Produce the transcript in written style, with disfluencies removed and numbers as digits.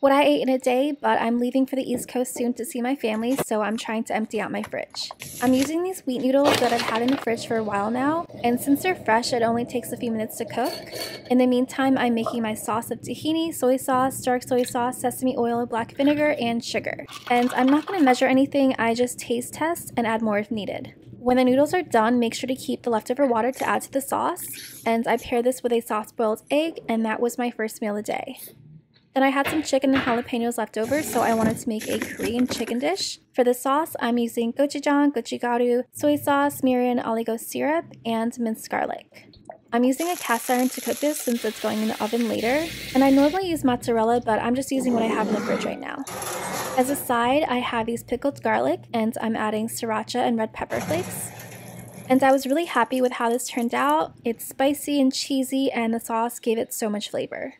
what I ate in a day, but I'm leaving for the East Coast soon to see my family, so I'm trying to empty out my fridge. I'm using these wheat noodles that I've had in the fridge for a while now, and since they're fresh, it only takes a few minutes to cook. In the meantime, I'm making my sauce of tahini, soy sauce, dark soy sauce, sesame oil, black vinegar, and sugar. And I'm not going to measure anything, I just taste test and add more if needed. When the noodles are done, make sure to keep the leftover water to add to the sauce, and I pair this with a soft-boiled egg, and that was my first meal of the day. Then I had some chicken and jalapenos left over, so I wanted to make a Korean chicken dish. For the sauce, I'm using gochujang, gochugaru, soy sauce, mirin, oligo syrup, and minced garlic. I'm using a cast iron to cook this since it's going in the oven later, and I normally use mozzarella, but I'm just using what I have in the fridge right now. As a side, I have these pickled garlic, and I'm adding sriracha and red pepper flakes. And I was really happy with how this turned out. It's spicy and cheesy, and the sauce gave it so much flavor.